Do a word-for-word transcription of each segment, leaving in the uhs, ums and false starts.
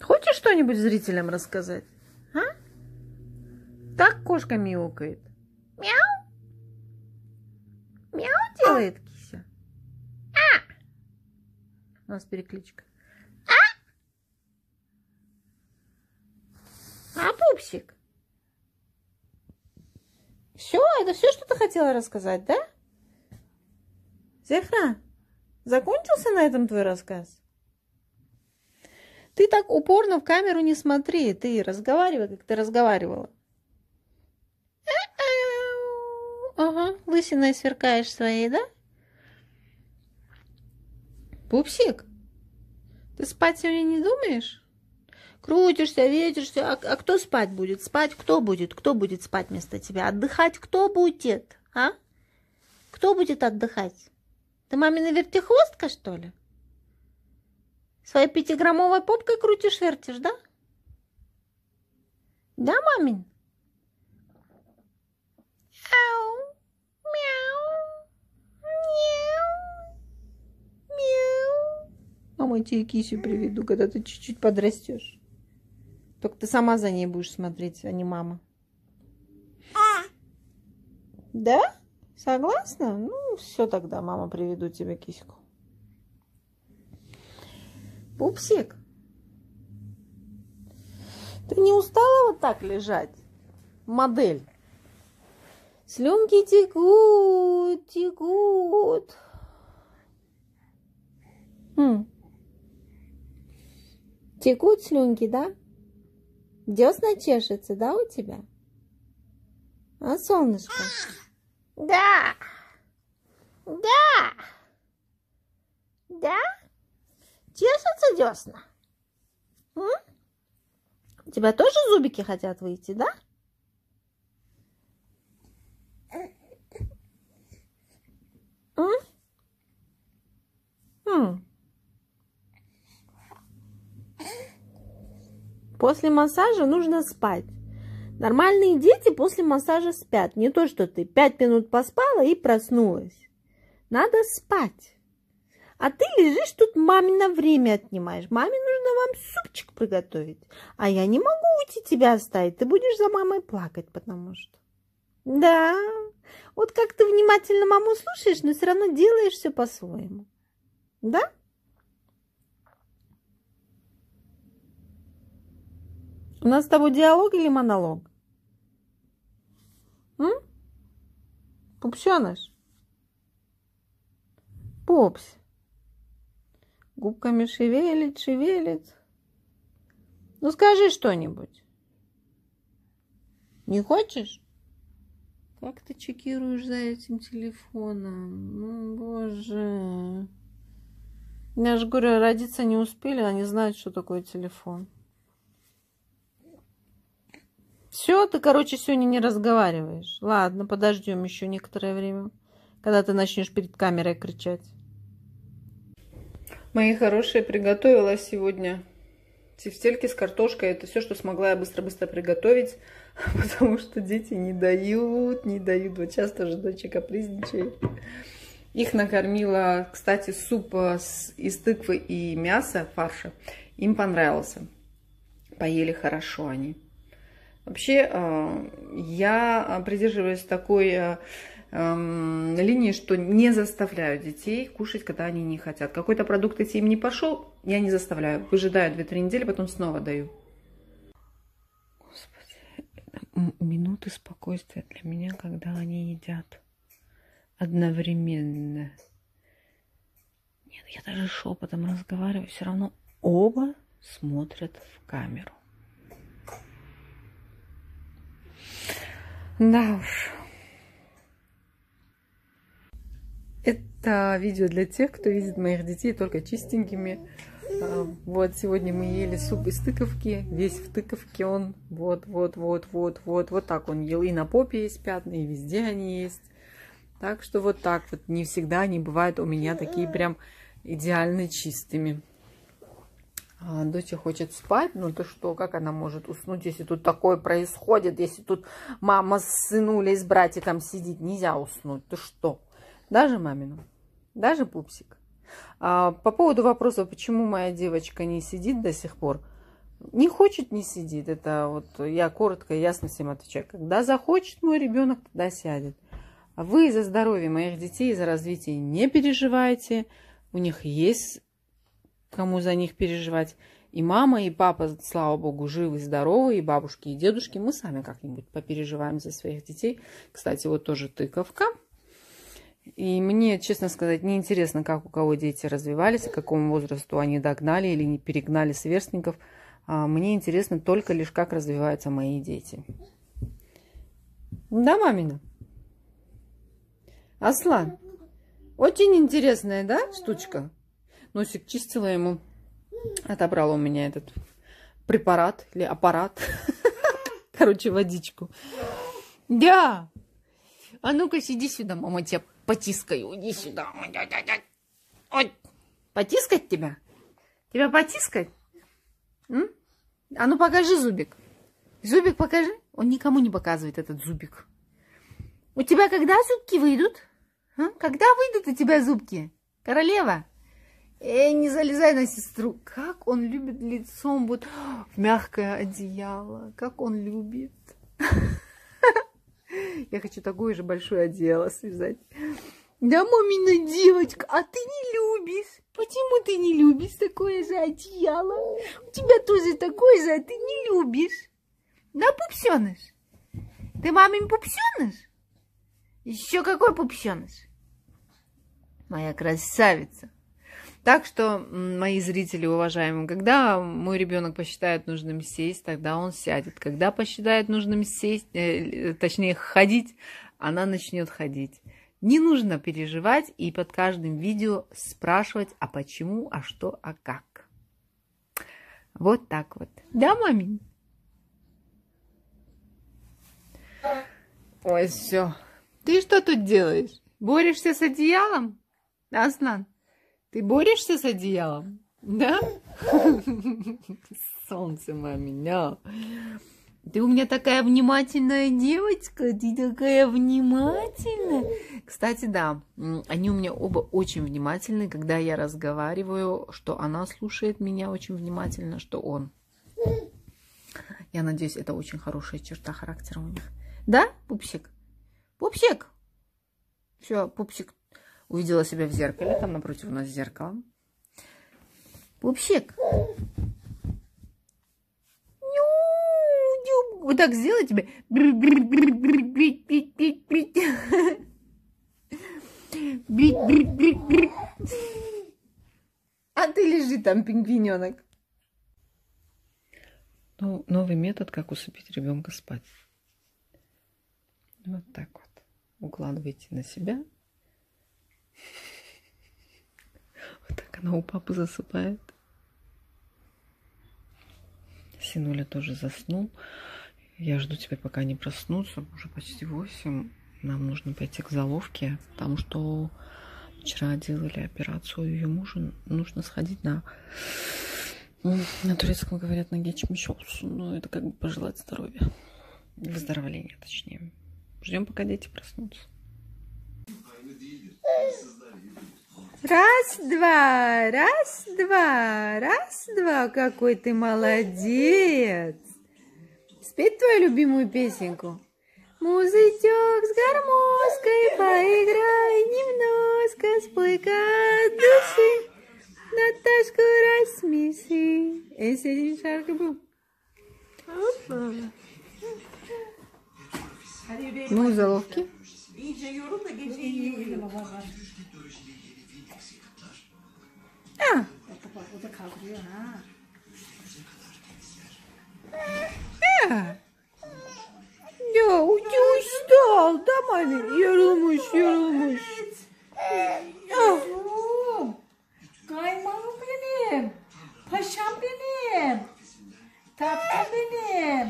Хочешь что-нибудь зрителям рассказать? А? Так кошка мяукает. Мяу? Мяу делает кися? А! У нас перекличка. А? А пупсик? Все? Это все, что ты хотела рассказать, да? Зухра, закончился на этом твой рассказ? Ты так упорно в камеру не смотри. Ты разговаривай, как ты разговаривала. Ага, лысиной сверкаешь своей, да? Пупсик, ты спать сегодня не думаешь? Крутишься, ветишься. А, а кто спать будет? Спать кто будет? Кто будет спать вместо тебя? Отдыхать кто будет? А? Кто будет отдыхать? Ты мамина вертихвостка, что ли? Своей пятиграммовой попкой крутишь-вертишь, да? Да, мамин? Ау, мяу, мяу, мяу. Мама, тебе кисю приведу, когда ты чуть-чуть подрастешь. Только ты сама за ней будешь смотреть, а не мама. А. Да? Согласна? Ну, все тогда, мама, приведу тебе киську. Пупсик, ты не устала вот так лежать? Модель. Слюнки текут, текут. М. Текут слюнки, да? Десна чешется, да, у тебя? А, солнышко? Да! Да! Да? Чешутся десна? М? У тебя тоже зубики хотят выйти, да? М? М. После массажа нужно спать. Нормальные дети после массажа спят. Не то, что ты пять минут поспала и проснулась. Надо спать. А ты лежишь тут, мамино время отнимаешь. Маме нужно вам супчик приготовить. А я не могу уйти тебя оставить. Ты будешь за мамой плакать, потому что... Да, вот как ты внимательно маму слушаешь, но все равно делаешь все по-своему. Да? У нас с тобой диалог или монолог? М? Пупсёныш? Пупс. Губками шевелит, шевелит. Ну, скажи что-нибудь. Не хочешь? Как ты чекируешь за этим телефоном? Ну, боже. Я же говорю, родиться не успели, они знают, что такое телефон. Все, ты, короче, сегодня не разговариваешь. Ладно, подождем еще некоторое время, когда ты начнешь перед камерой кричать. Мои хорошие, приготовила сегодня тефтельки с картошкой. Это все, что смогла я быстро-быстро приготовить, потому что дети не дают, не дают. Вот часто же дочка капризничает. Их накормила, кстати, суп из тыквы и мяса, фарша. Им понравился. Поели хорошо они. Вообще, я придерживаюсь такой линии, что не заставляю детей кушать, когда они не хотят. Какой-то продукт идти им не пошел, я не заставляю. Выжидаю две-три недели, потом снова даю. Господи, минуты спокойствия для меня, когда они едят одновременно. Нет, я даже шепотом разговариваю, все равно оба смотрят в камеру. Да уж. Это видео для тех, кто видит моих детей только чистенькими. Вот сегодня мы ели суп из тыковки. Весь в тыковке он. Вот, вот, вот, вот, вот. Вот так он ел. И на попе есть пятна, и везде они есть. Так что вот так вот. Не всегда они бывают у меня такие прям идеально чистыми. Доча хочет спать, но то что, как она может уснуть, если тут такое происходит, если тут мама с сынулей, с братиком сидит, нельзя уснуть, то что? Даже мамину, даже пупсик. А по поводу вопроса, почему моя девочка не сидит до сих пор, Не хочет, не сидит. Это вот я коротко и ясно всем отвечаю. Когда захочет мой ребенок, тогда сядет. А вы за здоровье моих детей, за развитие не переживайте. У них есть кому за них переживать. И мама, и папа, слава богу, живы, здоровы, и бабушки, и дедушки. Мы сами как-нибудь попереживаем за своих детей. Кстати, вот тоже тыковка. И мне, честно сказать, неинтересно, как у кого дети развивались, к какому возрасту они догнали или не перегнали сверстников. Мне интересно только лишь, как развиваются мои дети. Да, мамина? Аслан, очень интересная, да, штучка? Носик чистила ему. Отобрала у меня этот препарат или аппарат. Короче, водичку. Да. А ну-ка, сиди сюда, мама, тебя потискаю. Иди сюда. Ой. Потискать тебя? Тебя потискать? М? А ну, покажи зубик. Зубик покажи. Он никому не показывает этот зубик. У тебя когда зубки выйдут? А? Когда выйдут у тебя зубки? Королева? Эй, не залезай на сестру. Как он любит лицом вот в мягкое одеяло. Как он любит. Я хочу такое же большое одеяло связать. Да, мамина девочка, а ты не любишь. Почему ты не любишь такое же одеяло? У тебя тоже такое же, а ты не любишь. Да, пупсёныш? Ты мамин пупсёныш? Еще какой пупсёныш? Моя красавица. Так что, мои зрители уважаемые, когда мой ребенок посчитает нужным сесть, тогда он сядет. Когда посчитает нужным сесть, э, точнее ходить, она начнет ходить. Не нужно переживать и под каждым видео спрашивать, а почему, а что, а как. Вот так вот. Да, мамин? Ой, все. Ты что тут делаешь? Борешься с одеялом? Аслан? Ты борешься с одеялом? Да? Солнце, маминя. Ты у меня такая внимательная девочка. Ты такая внимательная. Кстати, да. Они у меня оба очень внимательны. Когда я разговариваю, что она слушает меня очень внимательно, что он. Я надеюсь, это очень хорошая черта характера у них. Да, пупсик? Пупсик! Все, пупсик. Увидела себя в зеркале. Там напротив у нас зеркало. Пупсик. Вот так сделай тебе. А ты лежи там, пингвиненок. Ну, новый метод, как усыпить ребенка спать. Вот так вот. Укладывайте на себя. Вот так она у папы засыпает. Синуля тоже заснул. Я жду теперь, пока они проснутся. Уже почти восемь. Нам нужно пойти к заловке, потому что вчера делали операцию ее мужа. Нужно сходить на... На турецком говорят на гечмичопсу. Но это как бы пожелать здоровья. Выздоровления, точнее. Ждем, пока дети проснутся. Раз, два, раз, два, раз, два. Какой ты молодец. Спеть твою любимую песенку. Музычок с гармошкой, поиграй немножко, спой-ка от души, Наташку рассмеши. Эй, сегодня шарка был. Ну, заловки. А. А. Я устал, да, маме? Ярылмыш, ярылмыш. Kaymağı benim, paşam benim, tatlım benim,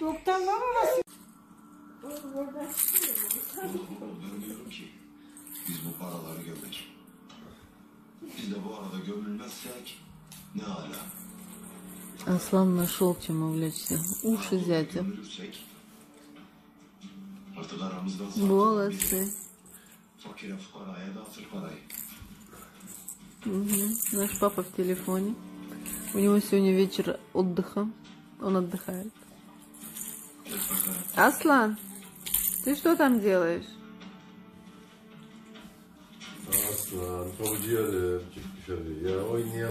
doktorlar arası. Biz bu paraları gömer. Biz de bu arada gömülmezsek ne ala. Аслан нашел чем увлечься. Уши зятя. Волосы. Угу. Наш папа в телефоне. У него сегодня вечер отдыха. Он отдыхает. Аслан, ты что там делаешь? Аслан, я